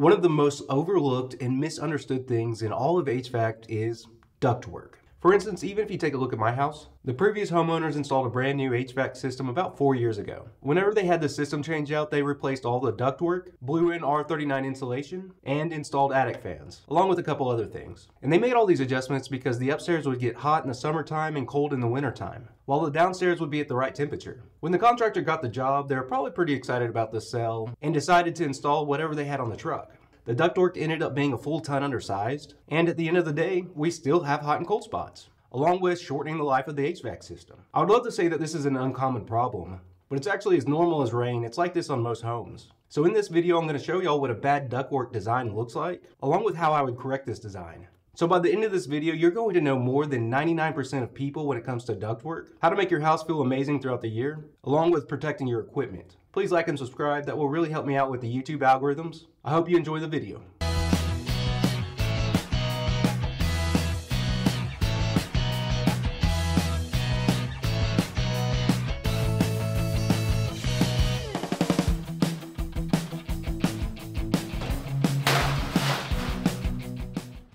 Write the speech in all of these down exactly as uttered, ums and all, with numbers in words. One of the most overlooked and misunderstood things in all of H V A C is ductwork. For instance, even if you take a look at my house, the previous homeowners installed a brand new H V A C system about four years ago. Whenever they had the system change out, they replaced all the ductwork, blew in R thirty-nine insulation, and installed attic fans, along with a couple other things. And they made all these adjustments because the upstairs would get hot in the summertime and cold in the wintertime, while the downstairs would be at the right temperature. When the contractor got the job, they were probably pretty excited about the sale and decided to install whatever they had on the truck. The ductwork ended up being a full ton undersized, and at the end of the day, we still have hot and cold spots, along with shortening the life of the H V A C system. I would love to say that this is an uncommon problem, but it's actually as normal as rain. It's like this on most homes. So in this video, I'm going to show y'all what a bad ductwork design looks like, along with how I would correct this design. So by the end of this video, you're going to know more than ninety-nine percent of people when it comes to ductwork, how to make your house feel amazing throughout the year, along with protecting your equipment. Please like and subscribe. That will really help me out with the YouTube algorithms. I hope you enjoy the video.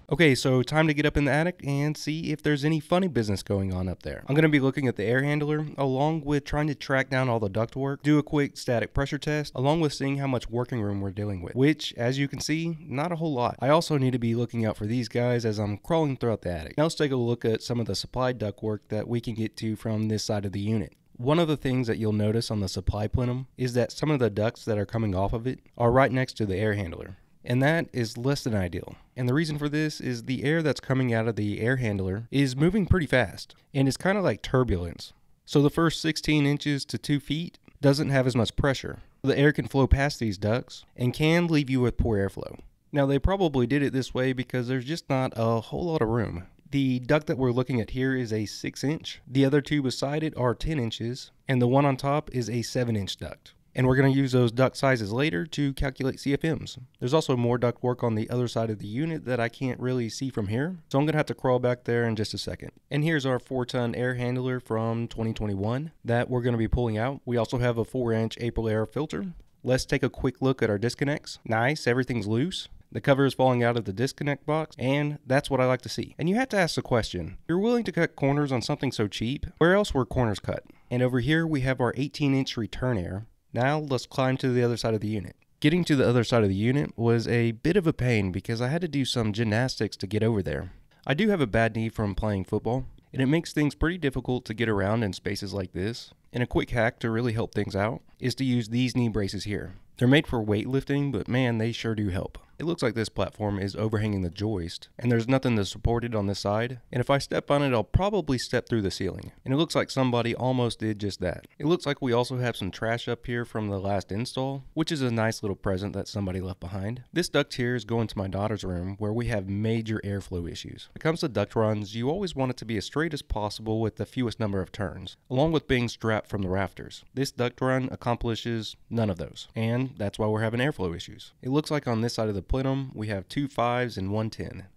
Okay, so time to get up in the attic and see if there's any funny business going on up there. I'm going to be looking at the air handler, along with trying to track down all the ductwork, do a quick static pressure test, along with seeing how much working room we're dealing with, which, as you can see, not a whole lot. I also need to be looking out for these guys as I'm crawling throughout the attic. Now let's take a look at some of the supply ductwork that we can get to from this side of the unit. One of the things that you'll notice on the supply plenum is that some of the ducts that are coming off of it are right next to the air handler. And that is less than ideal. And the reason for this is the air that's coming out of the air handler is moving pretty fast, and it's kind of like turbulence. So the first sixteen inches to two feet doesn't have as much pressure. The air can flow past these ducts and can leave you with poor airflow. Now they probably did it this way because there's just not a whole lot of room. The duct that we're looking at here is a six inch. The other two beside it are ten inches, and the one on top is a seven inch duct. And we're going to use those duct sizes later to calculate C F Ms. There's also more duct work on the other side of the unit that I can't really see from here, so I'm going to have to crawl back there in just a second. And here's our four ton air handler from twenty twenty-one that we're going to be pulling out. We also have a four inch April air filter. Let's take a quick look at our disconnects. Nice, everything's loose. The cover is falling out of the disconnect box, and that's what I like to see. And you have to ask the question, you're willing to cut corners on something so cheap? Where else were corners cut? And over here we have our eighteen inch return air. Now let's climb to the other side of the unit. Getting to the other side of the unit was a bit of a pain because I had to do some gymnastics to get over there. I do have a bad knee from playing football, and it makes things pretty difficult to get around in spaces like this. And a quick hack to really help things out is to use these knee braces here. They're made for weightlifting, but man, they sure do help. It looks like this platform is overhanging the joist, and there's nothing to support it on this side, and if I step on it, I'll probably step through the ceiling. And it looks like somebody almost did just that. It looks like we also have some trash up here from the last install, which is a nice little present that somebody left behind. This duct here is going to my daughter's room, where we have major airflow issues. When it comes to duct runs, you always want it to be as straight as possible with the fewest number of turns, along with being strapped from the rafters. This duct run accomplishes none of those, and that's why we're having airflow issues. It looks like on this side of the plenum, we have two fives and one ten.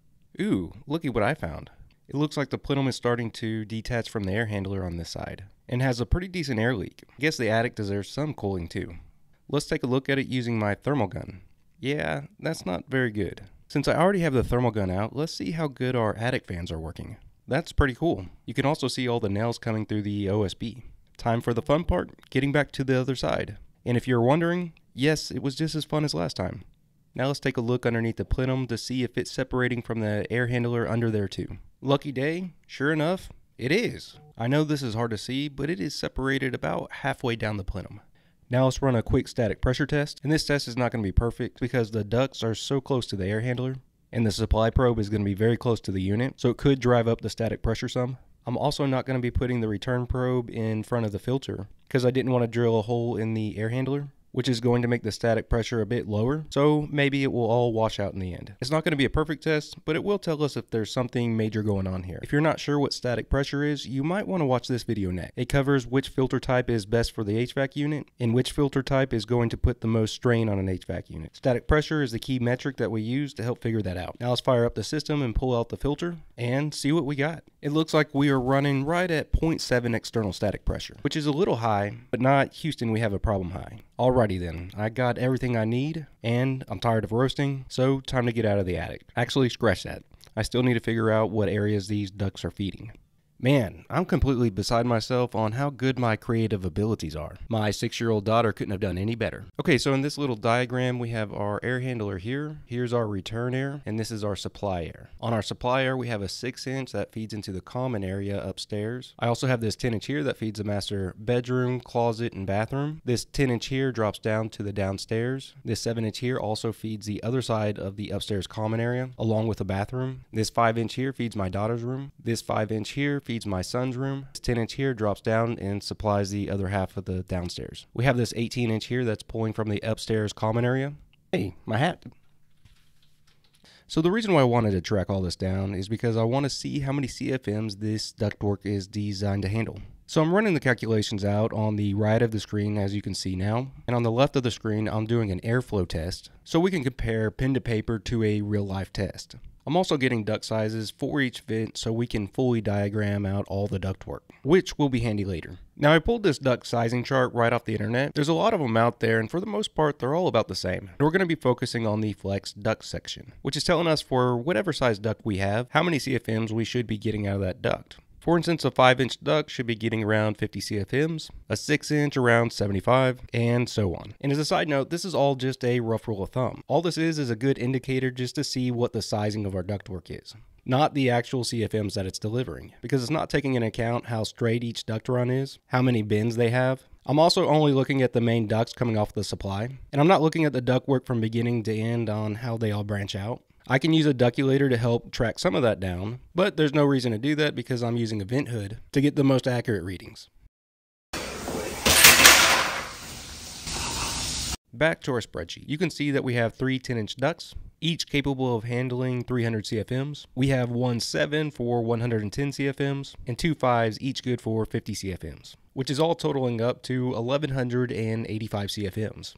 Ooh, look at what I found. It looks like the plenum is starting to detach from the air handler on this side and has a pretty decent air leak. I guess the attic deserves some cooling too. Let's take a look at it using my thermal gun. Yeah, that's not very good. Since I already have the thermal gun out, let's see how good our attic fans are working. That's pretty cool. You can also see all the nails coming through the O S B. Time for the fun part, getting back to the other side. And if you're wondering, yes, it was just as fun as last time. Now let's take a look underneath the plenum to see if it's separating from the air handler under there too. Lucky day, sure enough, it is. I know this is hard to see, but it is separated about halfway down the plenum. Now let's run a quick static pressure test, and this test is not going to be perfect because the ducts are so close to the air handler, and the supply probe is going to be very close to the unit, so it could drive up the static pressure some. I'm also not going to be putting the return probe in front of the filter because I didn't want to drill a hole in the air handler, which is going to make the static pressure a bit lower, so maybe it will all wash out in the end. It's not going to be a perfect test, but it will tell us if there's something major going on here. If you're not sure what static pressure is, you might want to watch this video next. It covers which filter type is best for the H V A C unit, and which filter type is going to put the most strain on an H V A C unit. Static pressure is the key metric that we use to help figure that out. Now let's fire up the system and pull out the filter, and see what we got. It looks like we are running right at zero point seven external static pressure, which is a little high, but not Houston we have a problem high. Alrighty then, I got everything I need, and I'm tired of roasting, so time to get out of the attic. Actually, scratch that. I still need to figure out what areas these ducks are feeding. Man, I'm completely beside myself on how good my creative abilities are. My six-year-old daughter couldn't have done any better. Okay, so in this little diagram, we have our air handler here. Here's our return air, and this is our supply air. On our supply air, we have a six-inch that feeds into the common area upstairs. I also have this ten-inch here that feeds the master bedroom, closet, and bathroom. This ten-inch here drops down to the downstairs. This seven-inch here also feeds the other side of the upstairs common area, along with the bathroom. This five-inch here feeds my daughter's room. This five-inch here feeds my son's room. This ten-inch here drops down and supplies the other half of the downstairs. We have this eighteen-inch here that's pulling from the upstairs common area. Hey, my hat. So the reason why I wanted to track all this down is because I want to see how many C F Ms this ductwork is designed to handle. So I'm running the calculations out on the right of the screen, as you can see now, and on the left of the screen I'm doing an airflow test so we can compare pen to paper to a real life test. I'm also getting duct sizes for each vent so we can fully diagram out all the ductwork, which will be handy later. Now, I pulled this duct sizing chart right off the internet. There's a lot of them out there, and for the most part, they're all about the same. We're going to be focusing on the flex duct section, which is telling us for whatever size duct we have, how many C F Ms we should be getting out of that duct. For instance, a five-inch duct should be getting around fifty C F Ms, a six-inch around seventy-five, and so on. And as a side note, this is all just a rough rule of thumb. All this is is a good indicator just to see what the sizing of our ductwork is, not the actual C F Ms that it's delivering, because it's not taking into account how straight each duct run is, how many bends they have. I'm also only looking at the main ducts coming off the supply, and I'm not looking at the ductwork from beginning to end on how they all branch out. I can use a ductulator to help track some of that down, but there's no reason to do that because I'm using a vent hood to get the most accurate readings. Back to our spreadsheet. You can see that we have three ten-inch ducts, each capable of handling three hundred C F Ms. We have one seven for one hundred ten C F Ms and two fives, each good for fifty C F Ms, which is all totaling up to one thousand one hundred eighty-five C F Ms.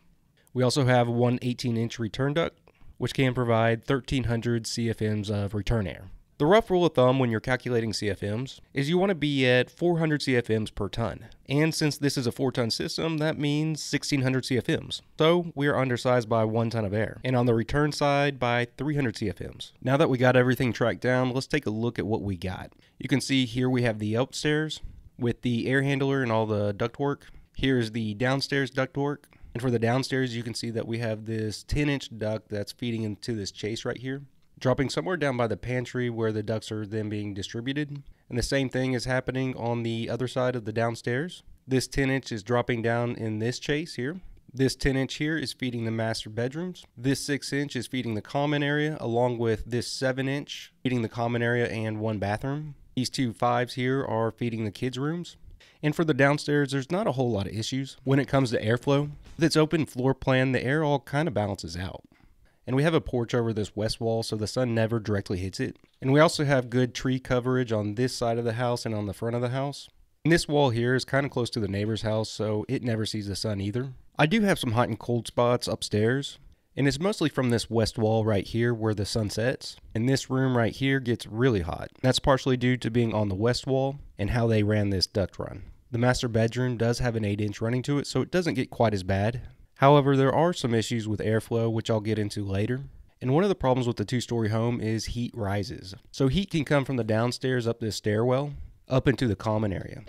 We also have one eighteen-inch return duct, which can provide one thousand three hundred C F Ms of return air. The rough rule of thumb when you're calculating C F Ms is you want to be at four hundred C F Ms per ton. And since this is a four-ton system, that means one thousand six hundred C F Ms. So we are undersized by one ton of air, and on the return side by three hundred C F Ms. Now that we got everything tracked down, let's take a look at what we got. You can see here we have the upstairs with the air handler and all the ductwork. Here's the downstairs ductwork. And for the downstairs, you can see that we have this ten-inch duct that's feeding into this chase right here, dropping somewhere down by the pantry where the ducts are then being distributed. And the same thing is happening on the other side of the downstairs. This ten-inch is dropping down in this chase here. This ten-inch here is feeding the master bedrooms. This six-inch is feeding the common area, along with this seven-inch feeding the common area and one bathroom. These two fives here are feeding the kids' rooms. And for the downstairs, there's not a whole lot of issues when it comes to airflow. With its open floor plan, the air all kind of balances out. And we have a porch over this west wall, so the sun never directly hits it. And we also have good tree coverage on this side of the house and on the front of the house. And this wall here is kind of close to the neighbor's house, so it never sees the sun either. I do have some hot and cold spots upstairs, and it's mostly from this west wall right here where the sun sets. And this room right here gets really hot. That's partially due to being on the west wall and how they ran this duct run. The master bedroom does have an eight-inch running to it, so it doesn't get quite as bad. However, there are some issues with airflow, which I'll get into later. And one of the problems with the two-story home is heat rises. So heat can come from the downstairs up this stairwell, up into the common area.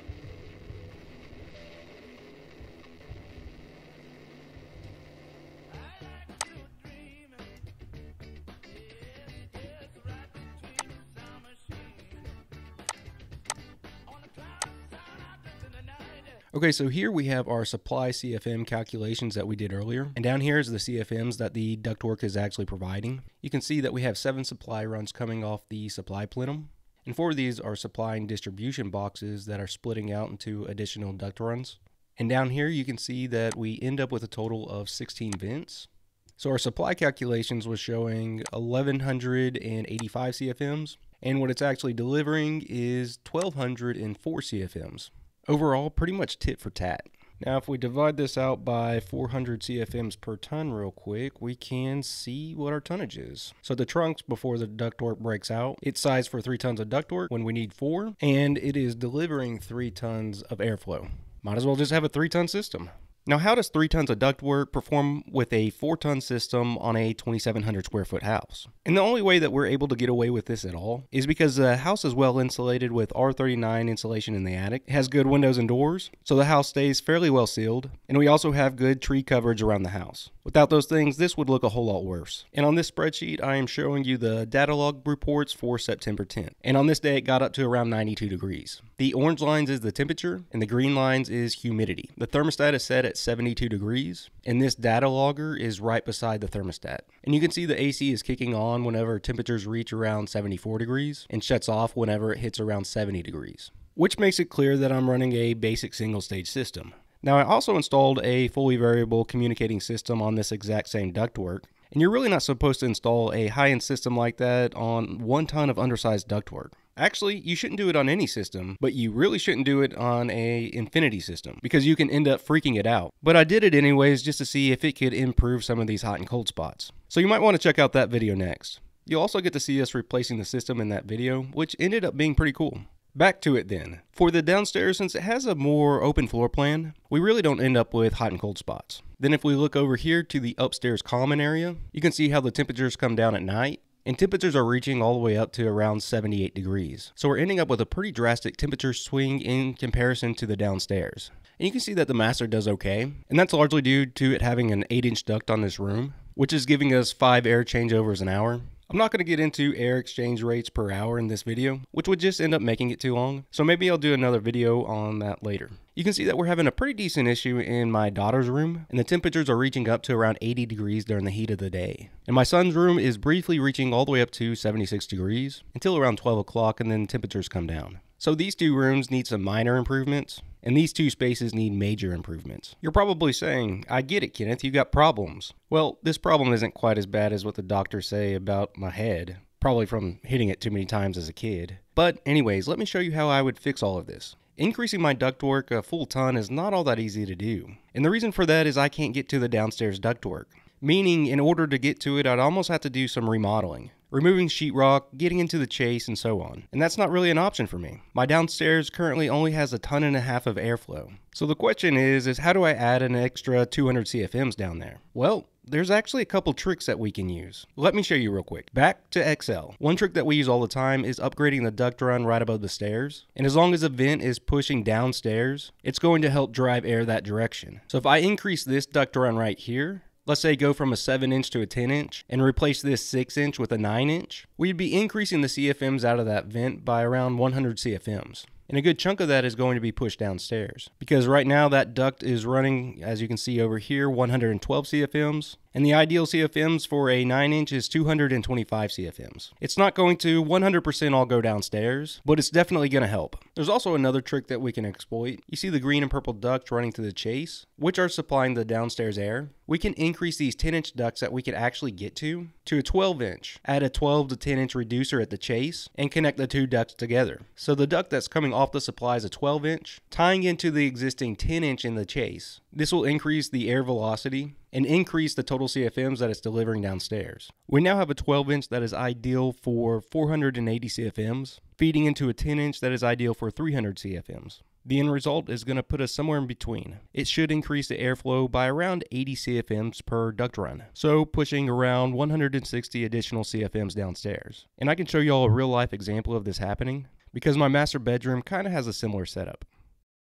Okay, so here we have our supply C F M calculations that we did earlier. And down here is the C F Ms that the ductwork is actually providing. You can see that we have seven supply runs coming off the supply plenum. And four of these are supplying distribution boxes that are splitting out into additional duct runs. And down here you can see that we end up with a total of sixteen vents. So our supply calculations was showing one thousand one hundred eighty-five C F Ms. And what it's actually delivering is one thousand two hundred four C F Ms. Overall, pretty much tit for tat. Now, if we divide this out by four hundred C F Ms per ton real quick, we can see what our tonnage is. So the trunks, before the ductwork breaks out, it's sized for three tons of ductwork when we need four, and it is delivering three tons of airflow. Might as well just have a three-ton system. Now, how does three tons of ductwork perform with a four ton system on a twenty-seven hundred square foot house? And the only way that we're able to get away with this at all is because the house is well insulated with R thirty-nine insulation in the attic. It has good windows and doors, so the house stays fairly well sealed, and we also have good tree coverage around the house. Without those things, this would look a whole lot worse. And on this spreadsheet, I am showing you the data log reports for September tenth. And on this day, it got up to around ninety-two degrees. The orange lines is the temperature, and the green lines is humidity. The thermostat is set at seventy-two degrees, and this data logger is right beside the thermostat. And you can see the A C is kicking on whenever temperatures reach around seventy-four degrees and shuts off whenever it hits around seventy degrees, which makes it clear that I'm running a basic single stage system. Now, I also installed a fully variable communicating system on this exact same ductwork, and you're really not supposed to install a high-end system like that on one ton of undersized ductwork. Actually, you shouldn't do it on any system, but you really shouldn't do it on a infinity system because you can end up freaking it out. But I did it anyways just to see if it could improve some of these hot and cold spots. So you might want to check out that video next. You'll also get to see us replacing the system in that video, which ended up being pretty cool. Back to it then. For the downstairs, since it has a more open floor plan, we really don't end up with hot and cold spots. Then if we look over here to the upstairs common area, you can see how the temperatures come down at night, and temperatures are reaching all the way up to around seventy-eight degrees. So we're ending up with a pretty drastic temperature swing in comparison to the downstairs. And you can see that the master does okay, and that's largely due to it having an eight inch duct on this room, which is giving us five air changeovers an hour. I'm not going to get into air exchange rates per hour in this video, which would just end up making it too long, so maybe I'll do another video on that later. You can see that we're having a pretty decent issue in my daughter's room, and the temperatures are reaching up to around eighty degrees during the heat of the day. And my son's room is briefly reaching all the way up to seventy-six degrees until around twelve o'clock, and then temperatures come down. So these two rooms need some minor improvements, and these two spaces need major improvements. You're probably saying, I get it, Kenneth, you got problems. Well, this problem isn't quite as bad as what the doctors say about my head, probably from hitting it too many times as a kid. But anyways, let me show you how I would fix all of this. Increasing my ductwork a full ton is not all that easy to do. And the reason for that is I can't get to the downstairs ductwork. Meaning, in order to get to it, I'd almost have to do some remodeling. Removing sheetrock, getting into the chase, and so on. And that's not really an option for me. My downstairs currently only has a ton and a half of airflow. So the question is, is how do I add an extra two hundred C F Ms down there? Well, there's actually a couple tricks that we can use. Let me show you real quick. Back to Excel. One trick that we use all the time is upgrading the duct run right above the stairs. And as long as the vent is pushing downstairs, it's going to help drive air that direction. So if I increase this duct run right here, let's say go from a seven inch to a ten inch and replace this six inch with a nine inch, we'd be increasing the C F Ms out of that vent by around one hundred C F Ms. And a good chunk of that is going to be pushed downstairs because right now that duct is running, as you can see over here, one hundred twelve C F Ms. And the ideal C F Ms for a nine inch is two hundred twenty-five C F Ms. It's not going to one hundred percent all go downstairs, but it's definitely going to help. There's also another trick that we can exploit. You see the green and purple ducts running to the chase, which are supplying the downstairs air. We can increase these ten inch ducts that we could actually get to, to a twelve inch, add a twelve to ten inch reducer at the chase, and connect the two ducts together. So the duct that's coming off the supply is a twelve inch, tying into the existing ten inch in the chase. This will increase the air velocity and increase the total C F Ms that it's delivering downstairs. We now have a twelve inch that is ideal for four hundred eighty C F Ms, feeding into a ten inch that is ideal for three hundred C F Ms. The end result is going to put us somewhere in between. It should increase the airflow by around eighty C F Ms per duct run, so pushing around one hundred sixty additional C F Ms downstairs. And I can show you all a real life example of this happening because my master bedroom kind of has a similar setup.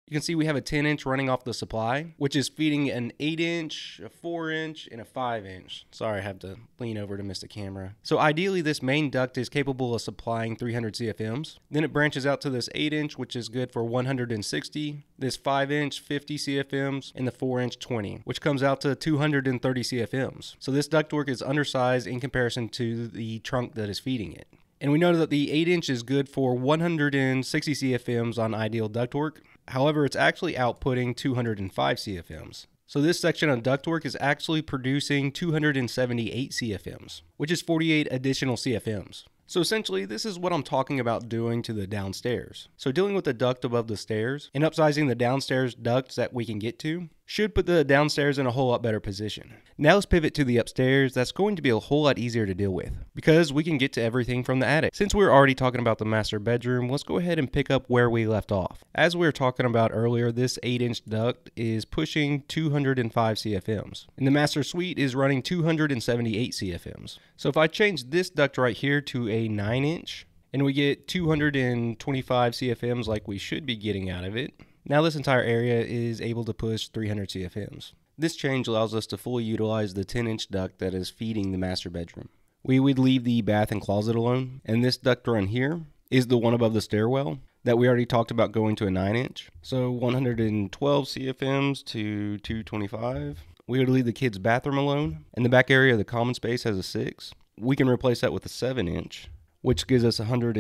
You can see we have a ten inch running off the supply, which is feeding an eight inch, a four inch, and a five inch. Sorry, I have to lean over to miss the camera. So ideally, this main duct is capable of supplying three hundred C F Ms. Then it branches out to this eight inch, which is good for one hundred sixty, this five inch, fifty C F Ms, and the four inch, twenty, which comes out to two hundred thirty C F Ms. So this ductwork is undersized in comparison to the trunk that is feeding it. And we know that the eight inch is good for one hundred sixty C F Ms on ideal ductwork. However, it's actually outputting two hundred five C F Ms. So this section of ductwork is actually producing two hundred seventy-eight C F Ms, which is forty-eight additional C F Ms. So essentially, this is what I'm talking about doing to the downstairs. So dealing with the duct above the stairs and upsizing the downstairs ducts that we can get to should put the downstairs in a whole lot better position. Now let's pivot to the upstairs. That's going to be a whole lot easier to deal with because we can get to everything from the attic. Since we're already talking about the master bedroom, let's go ahead and pick up where we left off. As we were talking about earlier, this eight inch duct is pushing two hundred five C F Ms, and the master suite is running two hundred seventy-eight C F Ms. So if I change this duct right here to a nine inch, and we get two hundred twenty-five C F Ms like we should be getting out of it, now this entire area is able to push three hundred C F Ms. This change allows us to fully utilize the ten inch duct that is feeding the master bedroom. We would leave the bath and closet alone, and this duct run here is the one above the stairwell that we already talked about going to a nine inch. So one hundred twelve C F Ms to two hundred twenty-five. We would leave the kids' bathroom alone, and the back area of the common space has a six. We can replace that with a seven inch, which gives us one hundred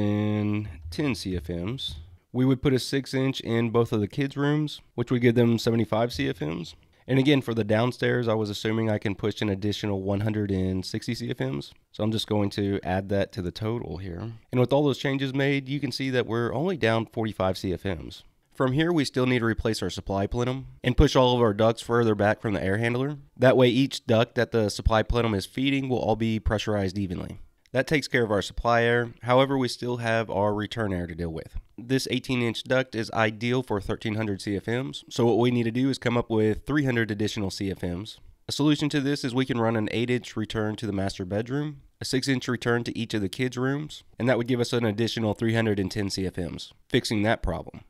ten C F Ms. We would put a six inch in both of the kids' rooms, which would give them seventy-five C F Ms. And again, for the downstairs, I was assuming I can push an additional one hundred sixty C F Ms. So I'm just going to add that to the total here. And with all those changes made, you can see that we're only down forty-five C F Ms. From here, we still need to replace our supply plenum and push all of our ducts further back from the air handler. That way, each duct that the supply plenum is feeding will all be pressurized evenly. That takes care of our supply air. However, we still have our return air to deal with. This eighteen inch duct is ideal for thirteen hundred C F Ms. So what we need to do is come up with three hundred additional C F Ms. A solution to this is we can run an eight inch return to the master bedroom, a six inch return to each of the kids' rooms, and that would give us an additional three hundred ten C F Ms, fixing that problem.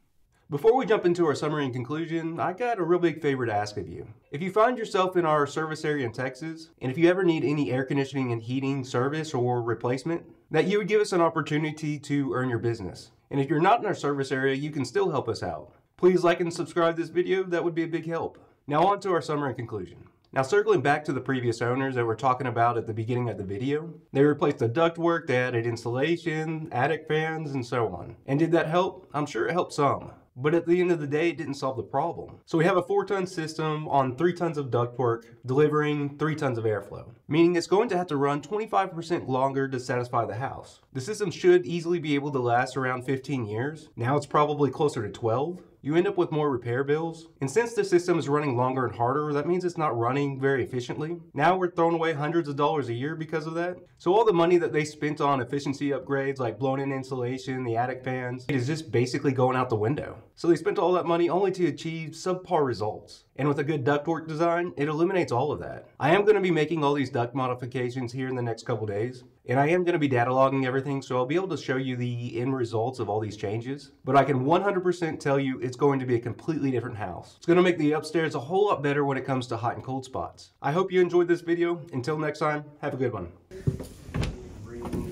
Before we jump into our summary and conclusion, I got a real big favor to ask of you. If you find yourself in our service area in Texas, and if you ever need any air conditioning and heating service or replacement, that you would give us an opportunity to earn your business. And if you're not in our service area, you can still help us out. Please like and subscribe to this video, that would be a big help. Now on to our summary and conclusion. Now circling back to the previous owners that we're talking about at the beginning of the video, they replaced the ductwork, they added insulation, attic fans, and so on. And did that help? I'm sure it helped some. But at the end of the day, it didn't solve the problem. So we have a four ton system on three tons of ductwork delivering three tons of airflow, meaning it's going to have to run twenty-five percent longer to satisfy the house. The system should easily be able to last around fifteen years. Now it's probably closer to twelve. You end up with more repair bills. And since the system is running longer and harder, that means it's not running very efficiently. Now we're throwing away hundreds of dollars a year because of that. So all the money that they spent on efficiency upgrades like blown in insulation, the attic fans, it is just basically going out the window. So they spent all that money only to achieve subpar results. And with a good ductwork design, it eliminates all of that. I am going to be making all these duct modifications here in the next couple days. And I am going to be data logging everything, so I'll be able to show you the end results of all these changes. But I can one hundred percent tell you it's going to be a completely different house. It's going to make the upstairs a whole lot better when it comes to hot and cold spots. I hope you enjoyed this video. Until next time, have a good one. ten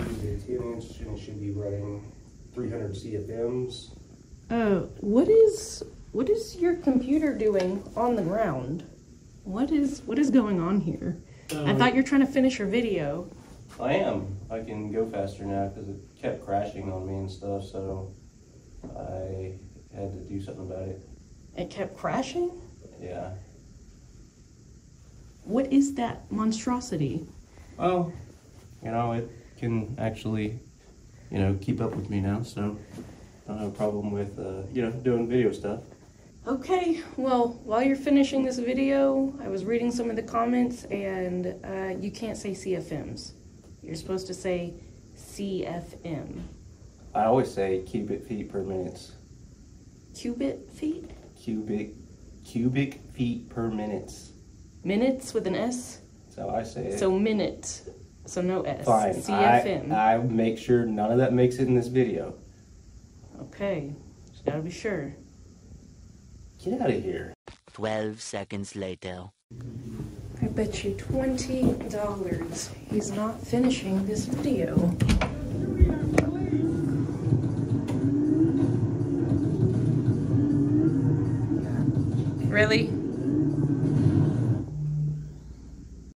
inch and it should be running three hundred C F Ms. Uh, what is what is your computer doing on the ground? What is what is going on here? Um, I thought you were trying to finish your video. I am. I can go faster now because it kept crashing on me and stuff, so I had to do something about it. It kept crashing? Yeah. What is that monstrosity? Well, you know, it can actually, you know, keep up with me now, so I don't have a problem with, uh, you know, doing video stuff. Okay, well, while you're finishing this video, I was reading some of the comments, and uh, you can't say C F Ms. You're supposed to say C F M. I always say cubic feet per minutes. Cubic feet? Cubic, cubic feet per minutes. Minutes with an S? So I say it. So minute, so no S. Fine. C F M. I, I make sure none of that makes it in this video. Okay, just gotta be sure. Get out of here. twelve seconds later. I bet you twenty dollars he's not finishing this video. Really?